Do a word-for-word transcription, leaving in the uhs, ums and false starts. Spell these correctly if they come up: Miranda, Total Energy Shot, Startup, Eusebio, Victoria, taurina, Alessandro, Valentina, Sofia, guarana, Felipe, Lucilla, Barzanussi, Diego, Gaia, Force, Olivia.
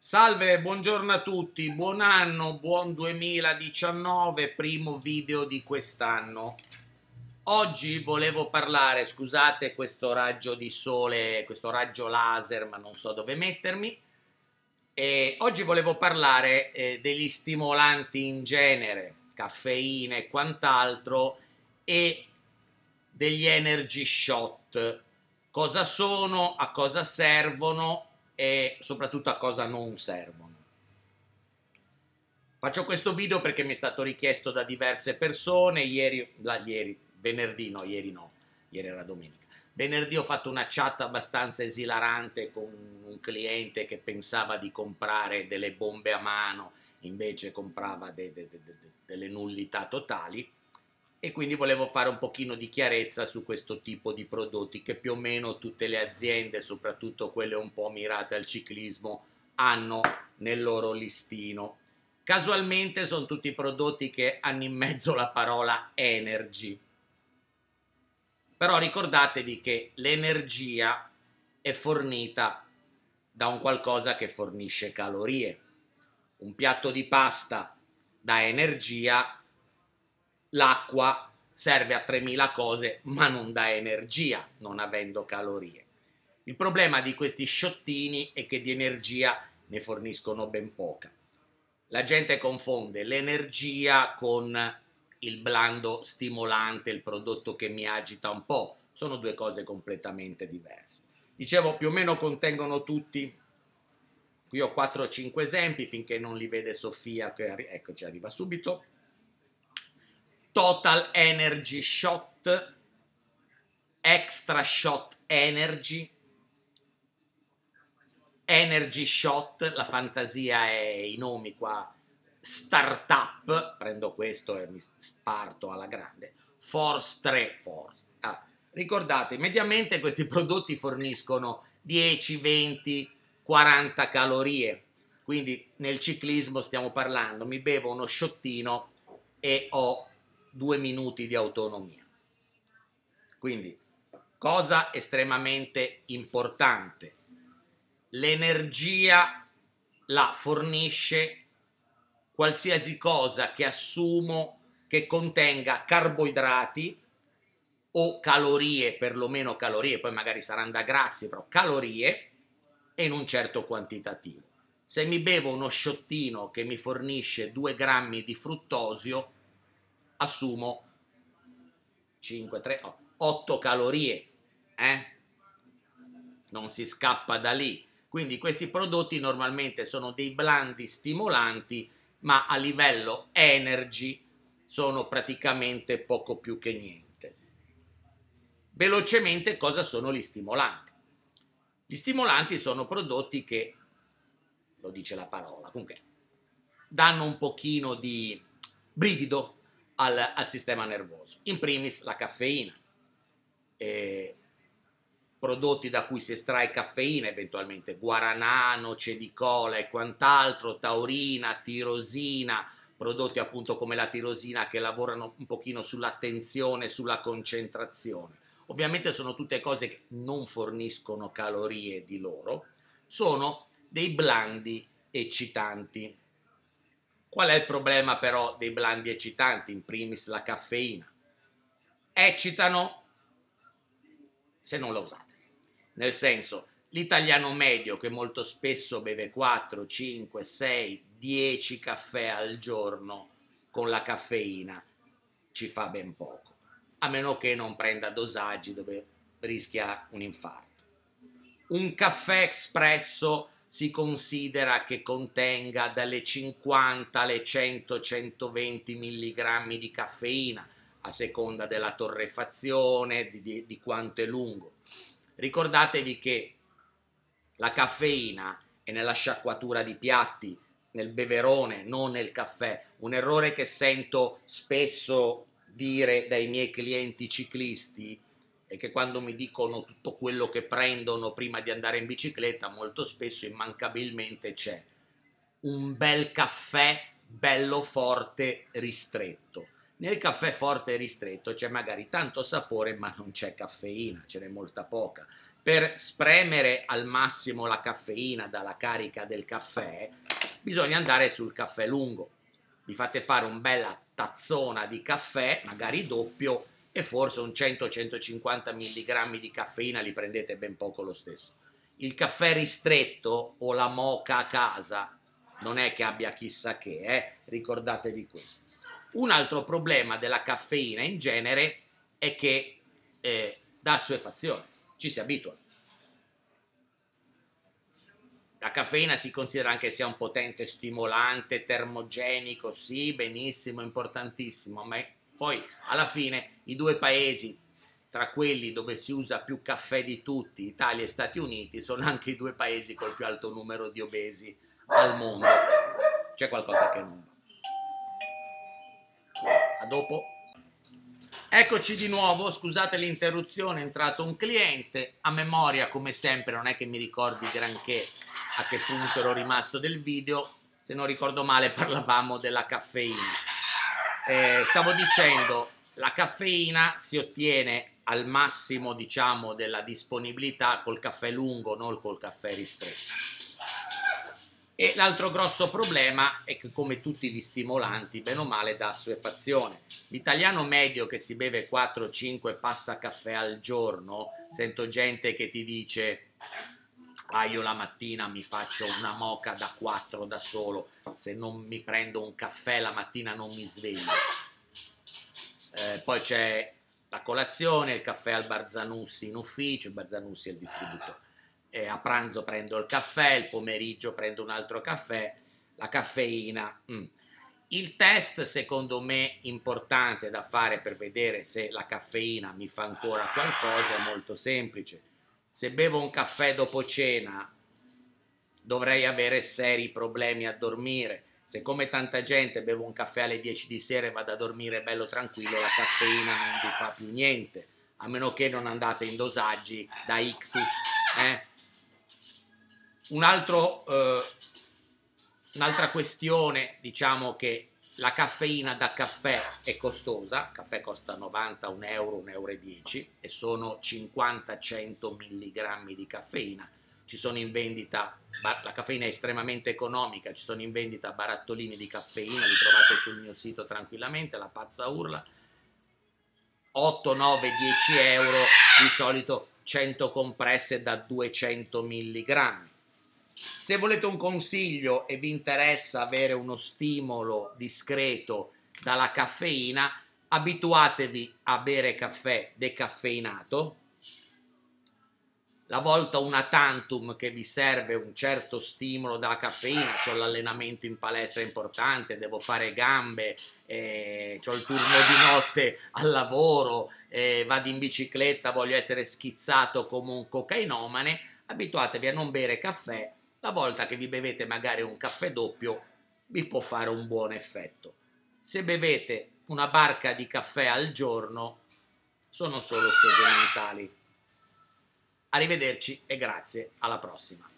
Salve, buongiorno a tutti, buon anno, buon duemiladiciannove, primo video di quest'anno. Oggi volevo parlare, scusate questo raggio di sole, questo raggio laser, ma non so dove mettermi. E oggi volevo parlare eh, degli stimolanti in genere, caffeina e quant'altro, e degli energy shot. Cosa sono, a cosa servono e soprattutto a cosa non servono. Faccio questo video perché mi è stato richiesto da diverse persone. Ieri, la, ieri venerdì, no, ieri no, ieri era domenica. Venerdì ho fatto una chat abbastanza esilarante con un cliente che pensava di comprare delle bombe a mano, invece comprava de, de, de, de, de, delle nullità totali, e quindi volevo fare un pochino di chiarezza su questo tipo di prodotti che più o meno tutte le aziende, soprattutto quelle un po' mirate al ciclismo, hanno nel loro listino. Casualmente sono tutti prodotti che hanno in mezzo la parola energy. Però ricordatevi che l'energia è fornita da un qualcosa che fornisce calorie. Un piatto di pasta dà energia. L'acqua serve a tremila cose ma non dà energia, non avendo calorie. Il problema di questi sciottini è che di energia ne forniscono ben poca. La gente confonde l'energia con il blando stimolante, il prodotto che mi agita un po'. Sono due cose completamente diverse. Dicevo, più o meno contengono tutti. Qui ho quattro o cinque esempi, finché non li vede Sofia, che arri- eccoci, arriva subito. Total Energy Shot, Extra Shot Energy, Energy Shot, la fantasia è i nomi qua, Startup, prendo questo e mi sparto alla grande, Force tre, Force. Ah, ricordate, mediamente questi prodotti forniscono dieci, venti, quaranta calorie, quindi nel ciclismo stiamo parlando, mi bevo uno sciottino e ho due minuti di autonomia. Quindi, cosa estremamente importante, l'energia la fornisce qualsiasi cosa che assumo che contenga carboidrati o calorie, perlomeno calorie, poi magari saranno da grassi, però calorie, e in un certo quantitativo. Se mi bevo uno sciottino che mi fornisce due grammi di fruttosio, assumo cinque, tre, otto calorie, eh? Non si scappa da lì. Quindi questi prodotti normalmente sono dei blandi stimolanti, ma a livello energy sono praticamente poco più che niente. Velocemente, cosa sono gli stimolanti? Gli stimolanti sono prodotti che, lo dice la parola, comunque danno un pochino di brivido Al, al sistema nervoso. In primis la caffeina, eh, prodotti da cui si estrae caffeina, eventualmente guaranà, noce di cola e quant'altro, taurina, tirosina, prodotti appunto come la tirosina che lavorano un pochino sull'attenzione, sulla concentrazione. Ovviamente sono tutte cose che non forniscono calorie di loro, sono dei blandi eccitanti. Qual è il problema però dei blandi eccitanti? In primis la caffeina. Eccitano se non la usate. Nel senso, l'italiano medio che molto spesso beve quattro, cinque, sei, dieci caffè al giorno, con la caffeina ci fa ben poco. A meno che non prenda dosaggi dove rischia un infarto. Un caffè espresso si considera che contenga dalle cinquanta alle cento centoventi milligrammi di caffeina, a seconda della torrefazione, di, di, di quanto è lungo. Ricordatevi che la caffeina è nella sciacquatura di piatti, nel beverone, non nel caffè. Un errore che sento spesso dire dai miei clienti ciclisti e che quando mi dicono tutto quello che prendono prima di andare in bicicletta, molto spesso immancabilmente c'è un bel caffè bello forte ristretto. Nel caffè forte ristretto c'è magari tanto sapore ma non c'è caffeina, ce n'è molta poca. per spremere al massimo la caffeina dalla carica del caffè, bisogna andare sul caffè lungo. Vi fate fare un bella tazzona di caffè, magari doppio, e forse un cento centocinquanta milligrammi di caffeina li prendete ben poco lo stesso. Il caffè ristretto o la moca a casa non è che abbia chissà che, eh? Ricordatevi questo. Un altro problema della caffeina in genere è che eh, dà assuefazione, ci si abitua. La caffeina si considera anche sia un potente stimolante, termogenico, sì, benissimo, importantissimo, ma poi alla fine i due paesi tra quelli dove si usa più caffè di tutti, Italia e Stati Uniti, sono anche i due paesi col più alto numero di obesi al mondo. C'è qualcosa che non va. A dopo. Eccoci di nuovo, scusate l'interruzione, è entrato un cliente. A memoria, come sempre, non è che mi ricordi granché a che punto ero rimasto del video. Se non ricordo male parlavamo della caffeina. Eh, stavo dicendo, la caffeina si ottiene al massimo, diciamo, della disponibilità col caffè lungo, non col caffè ristretto. E l'altro grosso problema è che, come tutti gli stimolanti, bene o male dà assuefazione. L'italiano medio che si beve quattro cinque passa caffè al giorno, sento gente che ti dice: ah, io la mattina mi faccio una moca da quattro da solo, se non mi prendo un caffè la mattina non mi sveglio. Eh, poi c'è la colazione, il caffè al Barzanussi in ufficio, il Barzanussi è il distributore. Eh, a pranzo prendo il caffè, il pomeriggio prendo un altro caffè, la caffeina. Mm. Il test secondo me importante da fare per vedere se la caffeina mi fa ancora qualcosa è molto semplice. Se bevo un caffè dopo cena dovrei avere seri problemi a dormire. Se, come tanta gente, bevo un caffè alle dieci di sera e vado a dormire bello tranquillo, la caffeina non vi fa più niente, a meno che non andate in dosaggi da ictus, eh? Un altro, eh, un'altra questione, diciamo, che la caffeina da caffè è costosa, il caffè costa novanta, un euro, un euro e dieci, e sono cinquanta cento milligrammi di caffeina. Ci sono in vendita, la caffeina è estremamente economica, ci sono in vendita barattolini di caffeina, li trovate sul mio sito tranquillamente, La Pazza Urla, otto, nove, dieci euro, di solito cento compresse da duecento milligrammi. Se volete un consiglio e vi interessa avere uno stimolo discreto dalla caffeina, abituatevi a bere caffè decaffeinato. La volta una tantum che vi serve un certo stimolo dalla caffeina, c'ho l'allenamento in palestra importante, devo fare gambe, eh, c'ho il turno di notte al lavoro, eh, vado in bicicletta, voglio essere schizzato come un cocainomane, abituatevi a non bere caffè. La volta che vi bevete magari un caffè doppio vi può fare un buon effetto. Se bevete una barca di caffè al giorno sono solo sedimentali. Arrivederci e grazie, alla prossima.